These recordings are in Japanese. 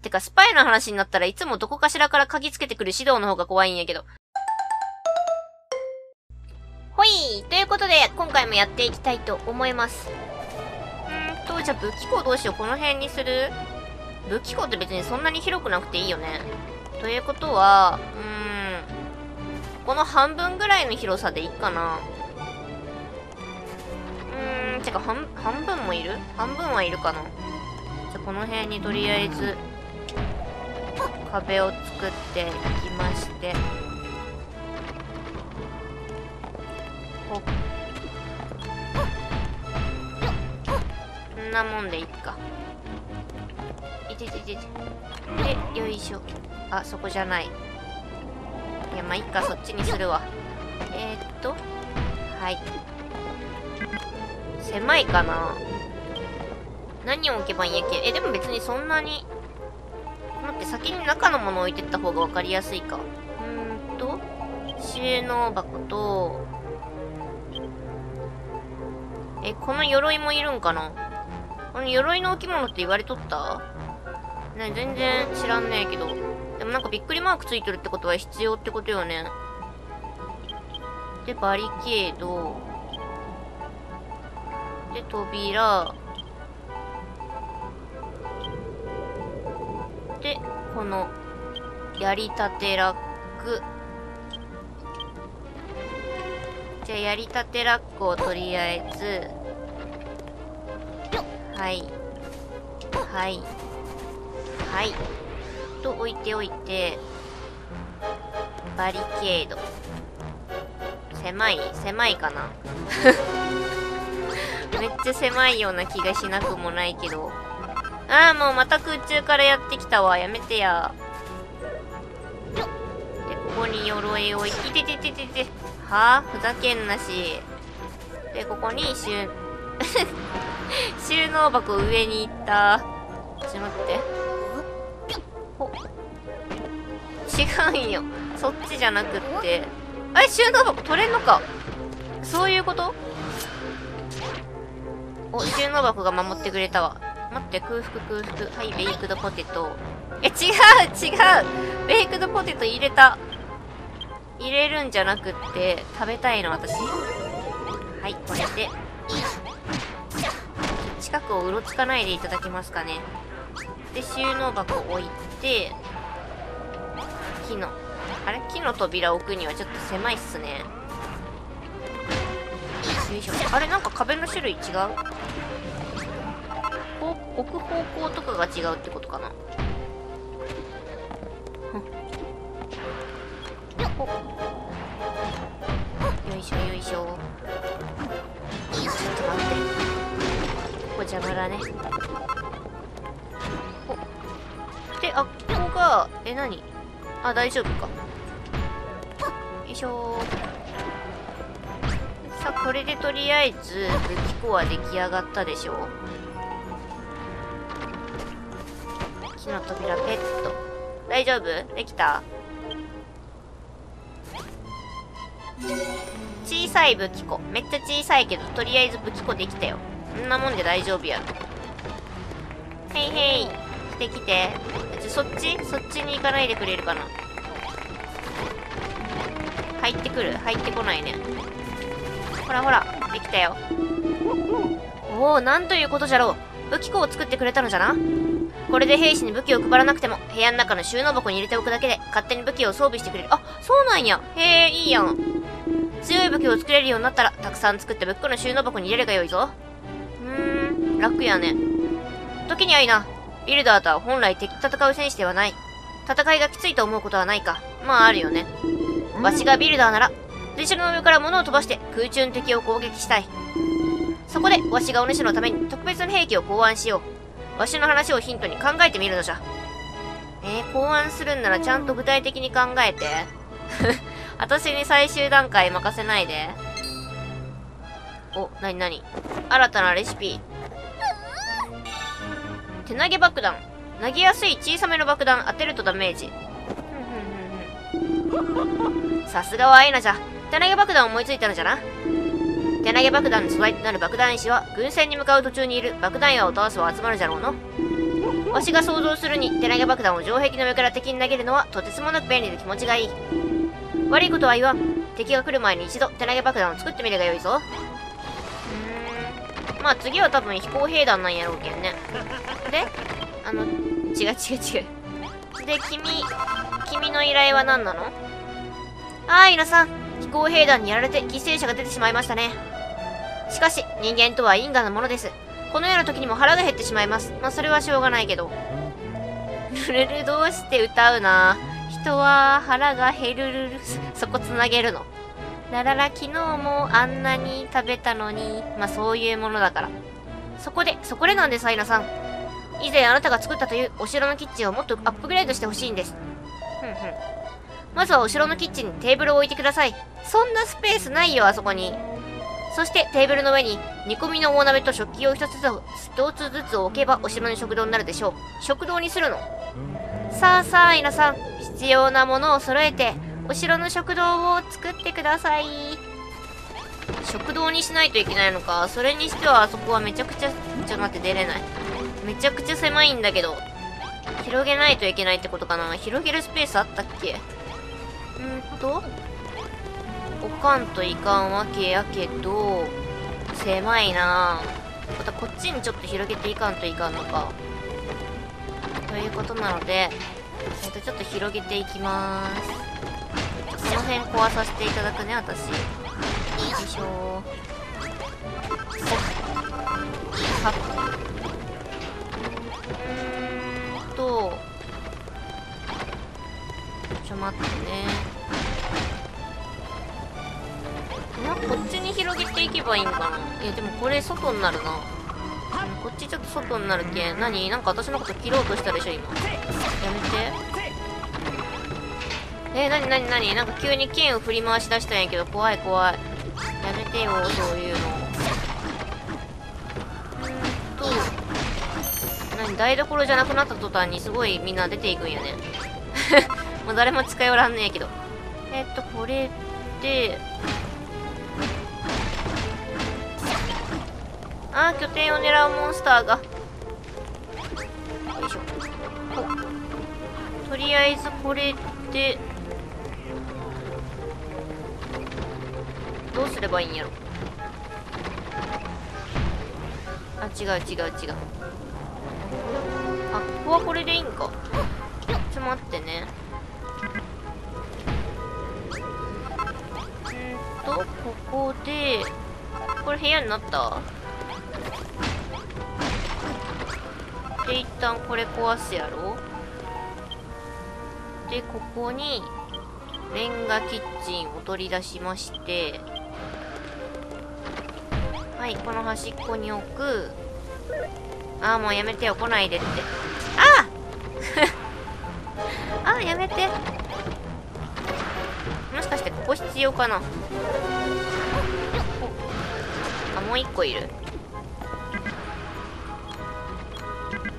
てか、スパイの話になったらいつもどこかしらから嗅ぎつけてくる指導の方が怖いんやけど。ほい。ということで、今回もやっていきたいと思います。じゃあ武器庫どうしよう。この辺にする？武器庫って別にそんなに広くなくていいよね。ということは、この半分ぐらいの広さでいいかな。てか、半分もいる？半分はいるかな。じゃあこの辺にとりあえず、壁を作っていきまして。こんなもんでいっか。いてててて。で、よいしょ。あ、そこじゃない。いや、まあ、いっか、そっちにするわ。はい。狭いかな。何を置けばいいんやっけ。でも別にそんなに。待って、先に中のものを置いてった方がわかりやすいか。収納箱と、この鎧もいるんかな。この鎧の置物って言われとった？ね、全然知らんねえけど。でもなんかびっくりマークついてるってことは必要ってことよね。で、バリケード。で、扉。で、この、やりたてラック。じゃあ、やりたてラックをとりあえず、と置いておいて、バリケード。狭いかな。めっちゃ狭いような気がしなくもないけど。ああ、もうまた空中からやってきたわ。やめてや。で、ここに鎧を置いて、いててててて。はあ、ふざけんなし。で、ここに収納箱上に行った。ちょっと待って。違うんよ。そっちじゃなくって。あれ、収納箱取れんのか。そういうこと？お、収納箱が守ってくれたわ。待って、空腹。はい、ベイクドポテト。違う。ベイクドポテト入れた。入れるんじゃなくって、食べたいの、私。はい、これで。近くをうろつかないでいただけますかね。で、収納箱を置いて、木の扉を置くにはちょっと狭いっすね。よいしょ。あれ、なんか壁の種類違う？置く方向とかが違うってことかな。よいしょよいしょ。ちょっと待って。邪魔だね。で、あ、ここが、何？あ、大丈夫か。よいしょー。さあ、これでとりあえず、武器庫は出来上がったでしょう。木の扉、ペット。大丈夫？できた？小さい武器庫。めっちゃ小さいけど、とりあえず武器庫できたよ。そんなもんで大丈夫やろ。へいへい。来て来て。そっちに行かないでくれるかな。入ってくる？入ってこないね。ほらほら、できたよ。おお、なんということじゃろう。武器庫を作ってくれたのじゃな。これで兵士に武器を配らなくても、部屋の中の収納箱に入れておくだけで、勝手に武器を装備してくれる。あ、そうなんや。へえ、いいやん。強い武器を作れるようになったら、たくさん作って武器庫の収納箱に入れるがよいぞ。楽やね。時にはいいな。ビルダーとは本来敵と戦う戦士ではない。戦いがきついと思うことはないか。まああるよね。わしがビルダーなら、随所の上から物を飛ばして空中の敵を攻撃したい。そこでわしがお主のために特別な兵器を考案しよう。わしの話をヒントに考えてみるのじゃ。考案するんならちゃんと具体的に考えて。私に最終段階任せないで。お、なになに？新たなレシピ。手投げ爆弾。投げやすい小さめの爆弾当てるとダメージ。さすがはアイナじゃ。手投げ爆弾を思いついたのじゃな。手投げ爆弾の素材となる爆弾石は、軍船に向かう途中にいる爆弾岩を倒すは集まるじゃろうの。わしが想像するに、手投げ爆弾を城壁の上から敵に投げるのはとてつもなく便利で気持ちがいい。悪いことは言わん。敵が来る前に一度手投げ爆弾を作ってみるがよいぞ。まあ次は多分飛行兵団なんやろうけんね。で、違う。で、君の依頼は何なの？ああ、イナさん。飛行兵団にやられて犠牲者が出てしまいましたね。しかし、人間とは因果なものです。このような時にも腹が減ってしまいます。まあそれはしょうがないけど。ルルルどうして歌うな。人は腹が減るる。そこつなげるの。ラララ昨日もあんなに食べたのに。まあそういうものだから。そこでなんです、アイナさん。以前あなたが作ったというお城のキッチンをもっとアップグレードしてほしいんです。まずはお城のキッチンにテーブルを置いてください。そんなスペースないよ、あそこに。そしてテーブルの上に煮込みの大鍋と食器を一つずつ置けばお城の食堂になるでしょう。食堂にするの。さあ、皆さん。必要なものを揃えて、お城の食堂を作ってください。食堂にしないといけないのか。それにしてはあそこはめちゃくちゃ、ちょっと待って出れない。めちゃくちゃ狭いんだけど。広げないといけないってことかな。広げるスペースあったっけ？おかんといかんわけやけど、狭いなぁ。またこっちにちょっと広げていかんといかんのか。ということなので、ちょっと広げていきまーす。この辺壊させていただくね、私。よいしょー。ちょっと待ってね。こっちに広げていけばいいんかな。いやでもこれ外になるな。こっちちょっと外になるけん。なんか私のこと切ろうとしたでしょ今。やめて。なになんか急に剣を振り回しだしたんやけど、怖い。やめてよ、そういうの。台所じゃなくなった途端にすごいみんな出ていくんやね。もう誰も近寄らんねやけど。これで、あー、拠点を狙うモンスターが。よいしょ。とりあえずこれで、どうすればいいんやろ。あ、違う。あ、ここはこれでいいんか。ちょ、待ってね。ここで、これ部屋になった?で、一旦これ壊すやろ。で、ここにレンガキッチンを取り出しまして、はい、この端っこに置く。ああ、もうやめてよ、来ないでって。あああ、やめて。もしかしてここ必要かな。あ、もう一個いる。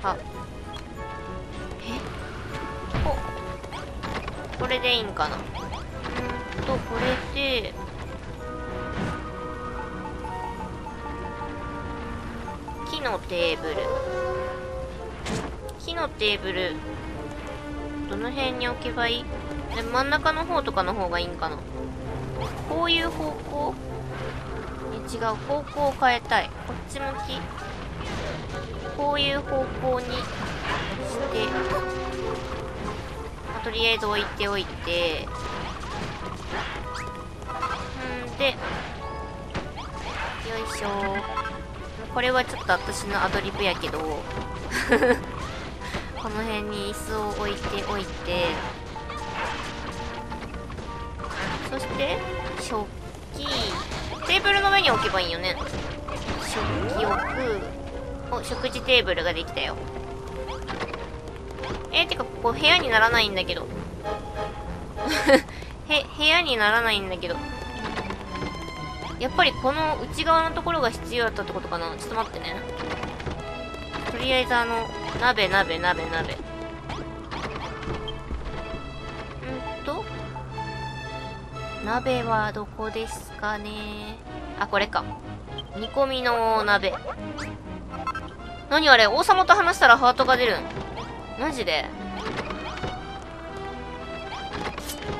あ、これでいいんかな。これで、木のテーブルどの辺に置けばいい？で、真ん中の方とかの方がいいんかな。こういう方向？違う、方向を変えたい。こっち向き、こういう方向にして、まあ、とりあえず置いておいて、んで、よいしょ。これはちょっと私のアドリブやけど、この辺に椅子を置いておいて、そして、食器、テーブルの上に置けばいいよね。食器置く。お、食事テーブルができたよ。てか、ここ部屋にならないんだけど。部屋にならないんだけど。やっぱりこの内側のところが必要だったってことかな。ちょっと待ってね。とりあえず鍋。鍋はどこですかね。あ、これか。煮込みの鍋。何あれ、王様と話したらハートが出るん。マジで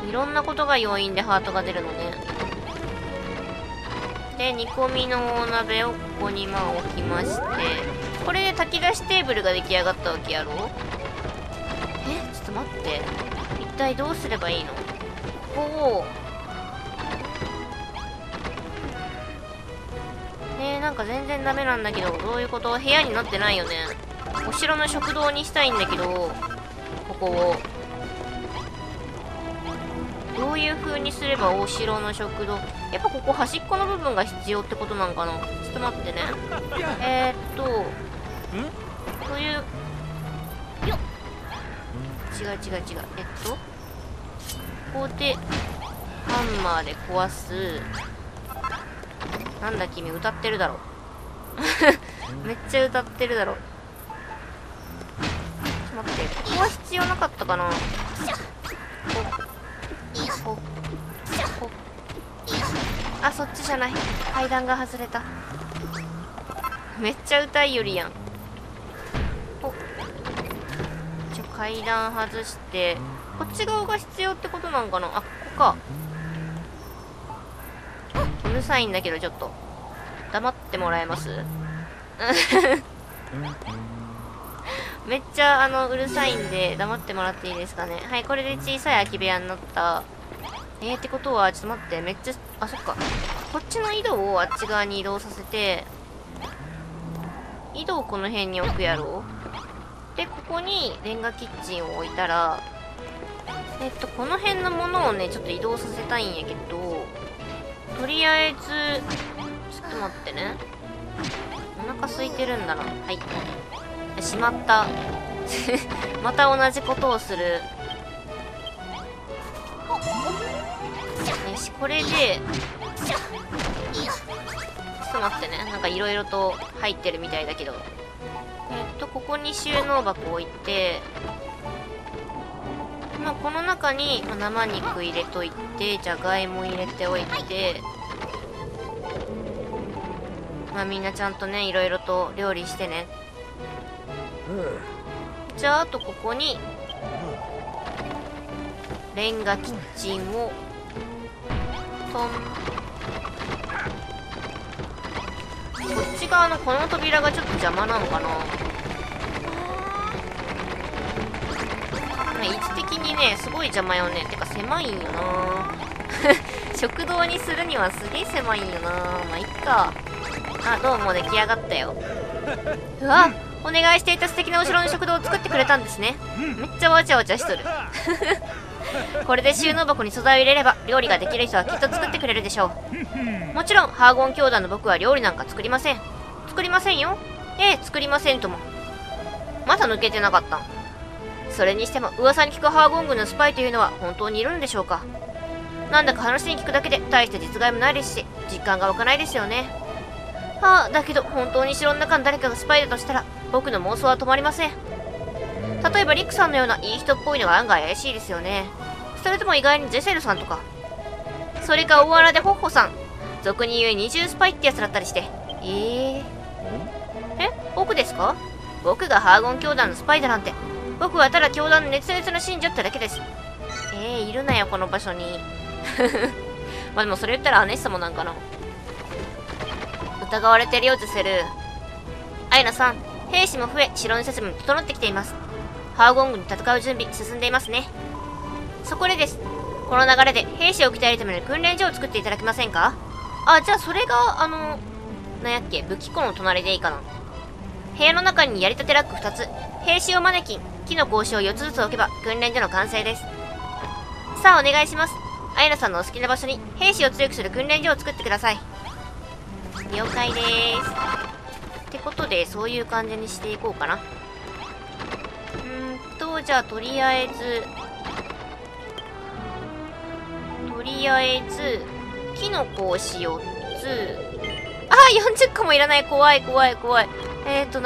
いろんなことが要因でハートが出るのね。で煮込みのお鍋をここにまあ置きまして、これで炊き出しテーブルが出来上がったわけやろ。え、ちょっと待って、一体どうすればいいの。ここをなんか全然ダメなんだけど、どういうこと。部屋になってないよね。お城の食堂にしたいんだけど、ここをどういう風にすればお城の食堂、やっぱここ端っこの部分が必要ってことなんかな。ちょっと待ってね。というよっ、違う、ここでハンマーで壊す。なんだ君、歌ってるだろめっちゃ歌ってるだろ。ちょっと待って、ここは必要なかったかな。ここ、あ、そっちじゃない、階段が外れた。めっちゃ歌いよりやん。階段外して、こっち側が必要ってことなんかな。あ、ここか。うるさいんだけど、ちょっと黙ってもらえますめっちゃうるさいんで黙ってもらっていいですかね。はい、これで小さい空き部屋になった。ってことは、ちょっと待って、めっちゃ、あ、そっか、こっちの井戸をあっち側に移動させて、井戸をこの辺に置くやろ。でここにレンガキッチンを置いたら、この辺のものをね、ちょっと移動させたいんやけど、とりあえず、ちょっと待ってね。お腹空いてるんだな。はい。しまった。また同じことをする。よし、これで、ちょっと待ってね。なんかいろいろと入ってるみたいだけど。ここに収納箱置いて、まあ、この中に生肉入れといて、じゃがいも入れておいて、まあみんなちゃんとね、いろいろと料理してね。じゃあ、あとここにレンガキッチンをトン。こっち側のこの扉がちょっと邪魔なのかな。位置的にね、すごい邪魔よね。てか狭いんよな食堂にするにはすげえ狭いんよな。まあいっか。あ、どうも出来上がったよ。うわ、お願いしていた素敵なお城の食堂を作ってくれたんですね。めっちゃわちゃわちゃしとるこれで収納箱に素材を入れれば料理ができる人はきっと作ってくれるでしょう。もちろんハーゴン教団の僕は料理なんか作りませんよ。作りませんとも。まだ抜けてなかったん。それにしても噂に聞くハーゴン軍のスパイというのは本当にいるんでしょうか。なんだか話に聞くだけで大した実害もないですし、実感が湧かないですよね。ああ、だけど本当に城の中の誰かがスパイだとしたら、僕の妄想は止まりません。例えばリックさんのようないい人っぽいのが案外怪しいですよね。それとも意外にジェセルさんとか、それか大穴でホッホさん、俗に言う二重スパイってやつだったりして。僕ですか？僕がハーゴン教団のスパイだなんて。僕はただ教団の熱烈な信者ってだけです。いるなよ、この場所に。まあでもそれ言ったらアネッサもなんかな。疑われてるよ、ジェセル。アイナさん、兵士も増え、城の設備も整ってきています。ハーゴン軍に戦う準備、進んでいますね。そこでです。この流れで兵士を鍛えるための訓練所を作っていただけませんか？あ、じゃあそれが、なんやっけ、武器庫の隣でいいかな。部屋の中にやりたてラック2つ、兵士用マネキン、木の格子を4つずつ置けば訓練所の完成です。さあお願いします。アイナさんのお好きな場所に兵士を強くする訓練所を作ってください。了解でーす。ってことで、そういう感じにしていこうかな。じゃあとりあえず木の格子4つ、ああ40個もいらない。怖い。な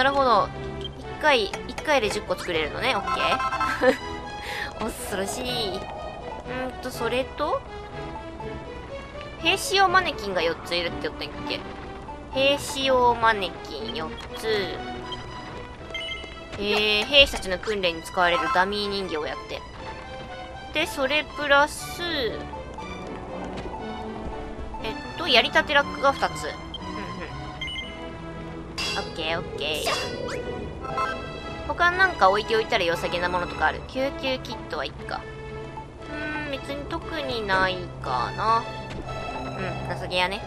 るほど。1回で10個作れるのね。オッケー恐ろしい。それと、兵士用マネキンが4ついるって言ったっけ。兵士用マネキン4つ。兵士たちの訓練に使われるダミー人形をやって。で、それプラス、やりたてラックが2つ。オッケーオッケー。他なんか置いておいたら良さげなものとかある。救急キットはいっか。別に特にないかな。良さげやね。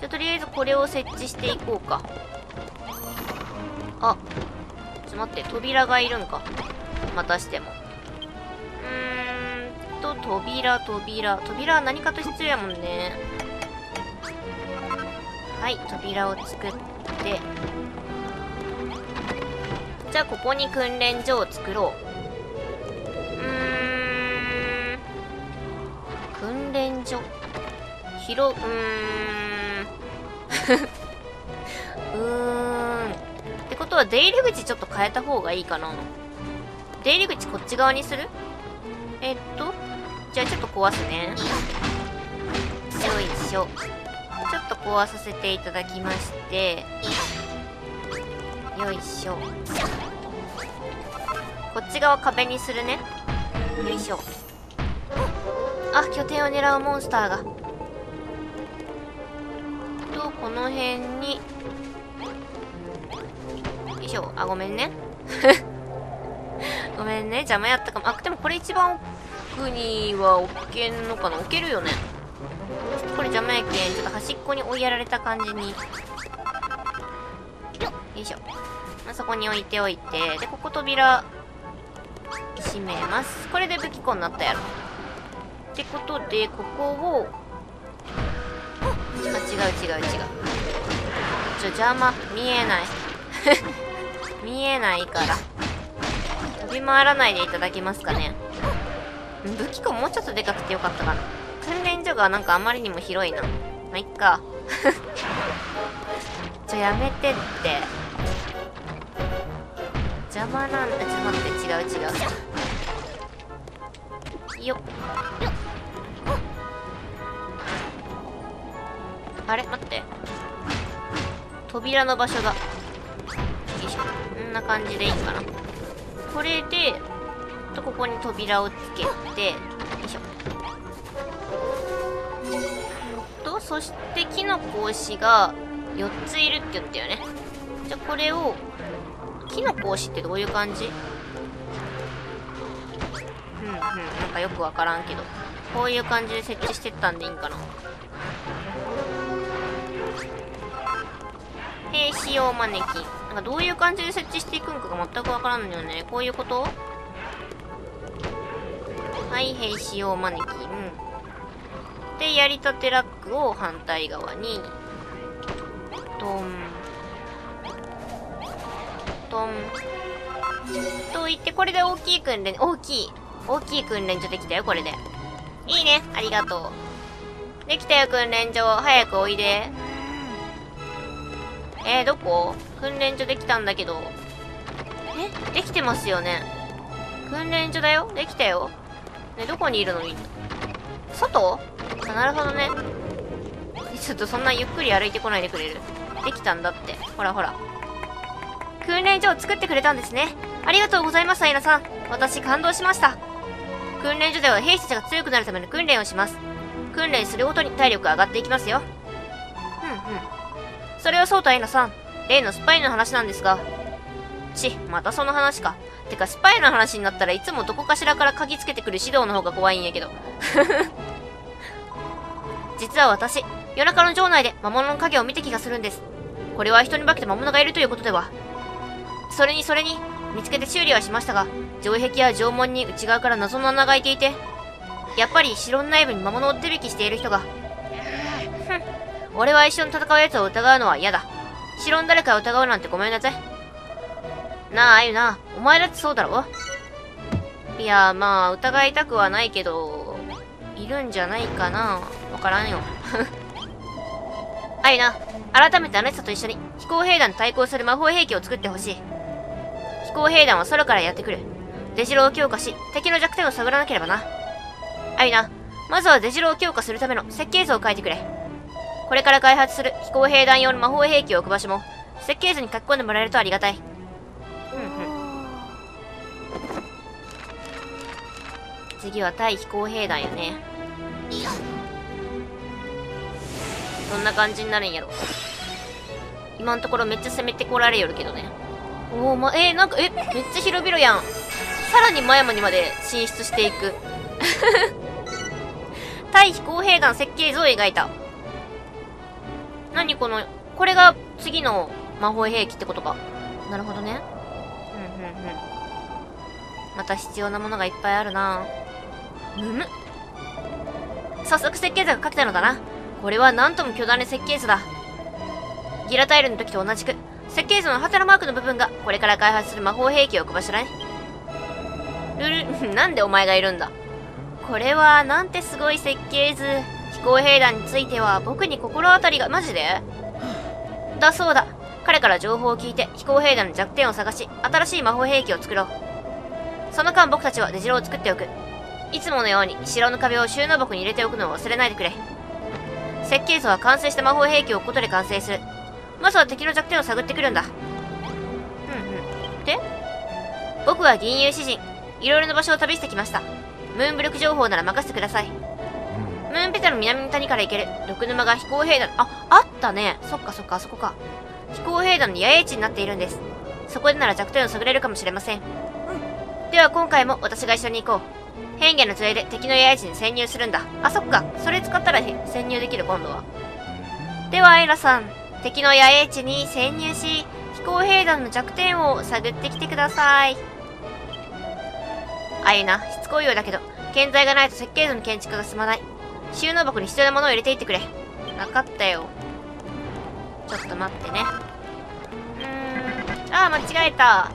じゃ、とりあえずこれを設置していこうか。あ、ちょっと待って、扉がいるんか。またしても。扉は何かと必要やもんね。はい、扉を作って。じゃあここに訓練所を作ろう。訓練所広ってことは出入り口ちょっと変えた方がいいかな。出入り口こっち側にする。じゃあちょっと壊すね。よいしょ。ちょっと壊させていただきまして。よいしょ。こっち側壁にするね。よいしょ。あ、拠点を狙うモンスターが。この辺に。よいしょ。あ、ごめんね。ごめんね。邪魔やったかも。あ、でもこれ一番奥には置けんのかな。置けるよね。これ邪魔やけん、ちょっと端っこに追いやられた感じに。よいしょ。まあ、そこに置いておいて、で、ここ扉、閉めます。これで武器庫になったやろ。ってことで、ここを、あ、違う。邪魔、見えない。見えないから。飛び回らないでいただけますかね。武器庫もうちょっとでかくてよかったかな。訓練所がなんかあまりにも広いな。まあ、いっか。やめてって。邪魔なんだ。ちょっと待って、違う。よっ。あれ待って。扉の場所が。よいしょ。こんな感じでいいかな。これで、ここに扉をつけて、よいしょ。そして木の格子が4ついるって言ったよね。じゃあこれを、木の格子ってどういう感じ？なんかよくわからんけど、こういう感じで設置してったんでいいんかな。兵士用マネキン。なんかどういう感じで設置していくんかが全くわからんのよね。こういうこと？はい、兵士用マネキン。で、やりたてラックを反対側に、トン、トン、と言って、これで大きい訓練所できたよ、これで。いいね、ありがとう。できたよ、訓練所。早くおいで。どこ？訓練所できたんだけど。できてますよね。訓練所だよ。できたよ。ね、どこにいるの？外？あ、なるほどね。ちょっとそんなゆっくり歩いてこないでくれる？できたんだって。ほら。訓練所を作ってくれたんですね。ありがとうございます、アイナさん。私感動しました。訓練所では兵士たちが強くなるための訓練をします。訓練するごとに体力が上がっていきますよ。それはそうとアイナさん。例のスパイの話なんですが。またその話か。てか、スパイの話になったらいつもどこかしらから嗅ぎつけてくる指導の方が怖いんやけど。実は私、夜中の城内で魔物の影を見た気がするんです。これは人に化けた魔物がいるということでは。それに、見つけて修理はしましたが、城壁や城門に内側から謎の穴が開いていて、やっぱり城の内部に魔物を手引きしている人が。俺は一緒に戦う奴を疑うのは嫌だ。城の誰かを疑うなんてごめんなさい。なあ、あゆな、お前だってそうだろ？いや、まあ、疑いたくはないけど、いるんじゃないかな。わからんよ。あゆな、改めてあなたと一緒に飛行兵団に対抗する魔法兵器を作ってほしい。飛行兵団は空からやってくる。出城を強化し、敵の弱点を探らなければな。あゆな、まずは出城を強化するための設計図を書いてくれ。これから開発する飛行兵団用の魔法兵器を置く場所も設計図に書き込んでもらえるとありがたい。次は対飛行兵団やね。どんな感じになるんやろ。今のところめっちゃ攻めてこられよるけどね。おお、ま、なんか、めっちゃ広々やん。さらに真山にまで進出していく。対飛行兵団設計図を描いた。何この、これが次の魔法兵器ってことか。なるほどね。うんうんうん。また必要なものがいっぱいあるな。むむ。早速設計図が書けたのだな。これはなんとも巨大な設計図だ。ギラタイルの時と同じく、設計図の旗のマークの部分がこれから開発する魔法兵器を置く場所だね。なんでお前がいるんだ。これはなんてすごい設計図。飛行兵団については僕に心当たりが。マジでだそうだ。彼から情報を聞いて飛行兵団の弱点を探し、新しい魔法兵器を作ろう。その間僕たちは出城を作っておく。いつものように城の壁を収納箱に入れておくのを忘れないでくれ。設計図は完成した魔法兵器を置くことで完成する。まずは敵の弱点を探ってくるんだ。うんうん。で、僕は銀融詩人。いろいろな場所を旅してきました。ムーン武力情報なら任せてください。ムーンペタの南の谷から行ける毒沼が飛行兵団、あったね。そっかそっか、あそこか。飛行兵団の野営地になっているんです。そこでなら弱点を探れるかもしれません。では今回も私が一緒に行こう。変化の杖で敵の野営地に潜入するんだ。あ、そっか。それ使ったら潜入できる、今度は。では、エラさん。敵の野営地に潜入し、飛行兵団の弱点を探ってきてください。あ、いいな。しつこいようだけど、建材がないと設計図の建築が進まない。収納箱に必要なものを入れていってくれ。なかったよ。ちょっと待ってね。あー、間違えた。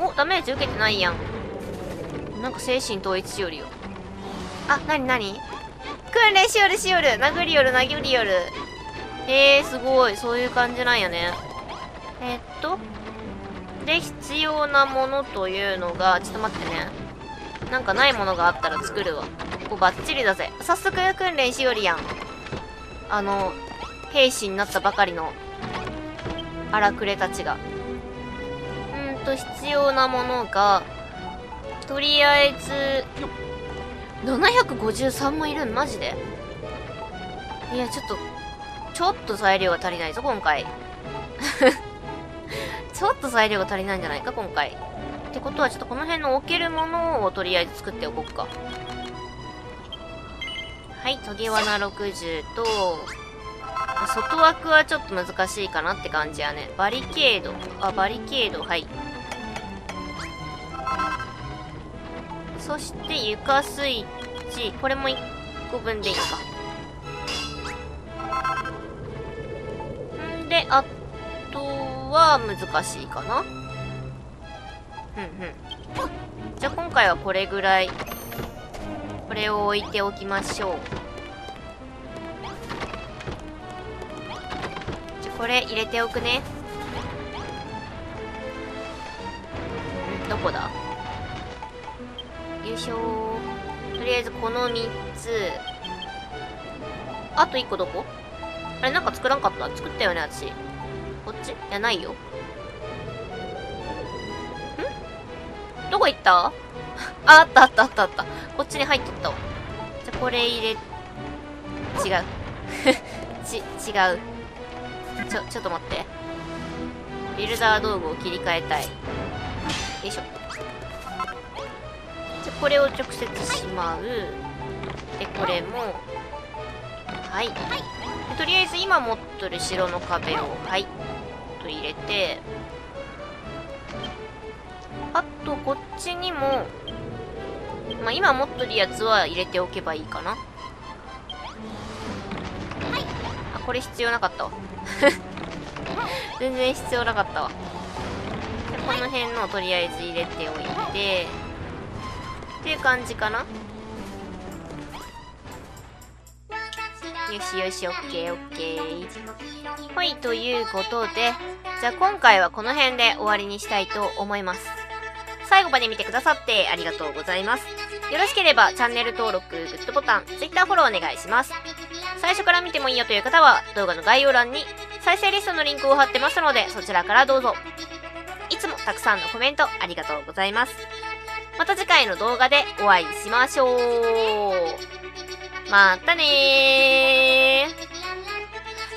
お、ダメージ受けてないやん。なんか精神統一しよるよ。あ、なになに？訓練しよるしよる。殴りよる殴りよる。すごい。そういう感じなんやね。で、必要なものというのが、ちょっと待ってね。なんかないものがあったら作るわ。ここバッチリだぜ。早速訓練しよりやん。兵士になったばかりの荒くれたちが。必要なものが、とりあえず、753もいるん？マジで？いや、ちょっと材料が足りないぞ、今回。ちょっと材料が足りないんじゃないか、今回。ってことは、ちょっとこの辺の置けるものをとりあえず作っておこうか。はい、トゲ罠60と、外枠はちょっと難しいかなって感じやね。バリケード。あ、バリケード、はい。そして床スイッチ。これも1個分でいいか。んで、あとは難しいかな。じゃあ今回はこれぐらい。これを置いておきましょう。これ入れておくね。どこだ？よいしょ。とりあえずこの3つ。あと1個どこ？あれ、なんか作らんかった？作ったよね、私。こっち？いや、ないよ。ん？どこ行った？あったあったあったあった。こっちに入っとったわ。じゃ、これ入れ、違う。違う。ちょっと待って。ビルダー道具を切り替えたい。よいしょ。じゃ、これを直接しまう。で、これも。はい。とりあえず今持っとる城の壁を、はい。と入れて。あと、こっちにも、まあ、今持っとるやつは入れておけばいいかな。あ、これ必要なかったわ。全然必要なかったわ。で、この辺のをとりあえず入れておいてっていう感じかな。よしよし、オッケーオッケー。はい、ということで、じゃあ今回はこの辺で終わりにしたいと思います。最後まで見てくださってありがとうございます。よろしければチャンネル登録、グッドボタン、Twitter フォローお願いします。最初から見てもいいよという方は動画の概要欄に再生リストのリンクを貼ってますので、そちらからどうぞ。いつもたくさんのコメントありがとうございます。また次回の動画でお会いしましょう。またね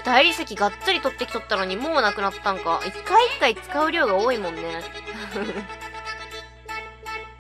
ー。大理石がっつり取ってきとったのにもうなくなったんか。一回一回使う量が多いもんね。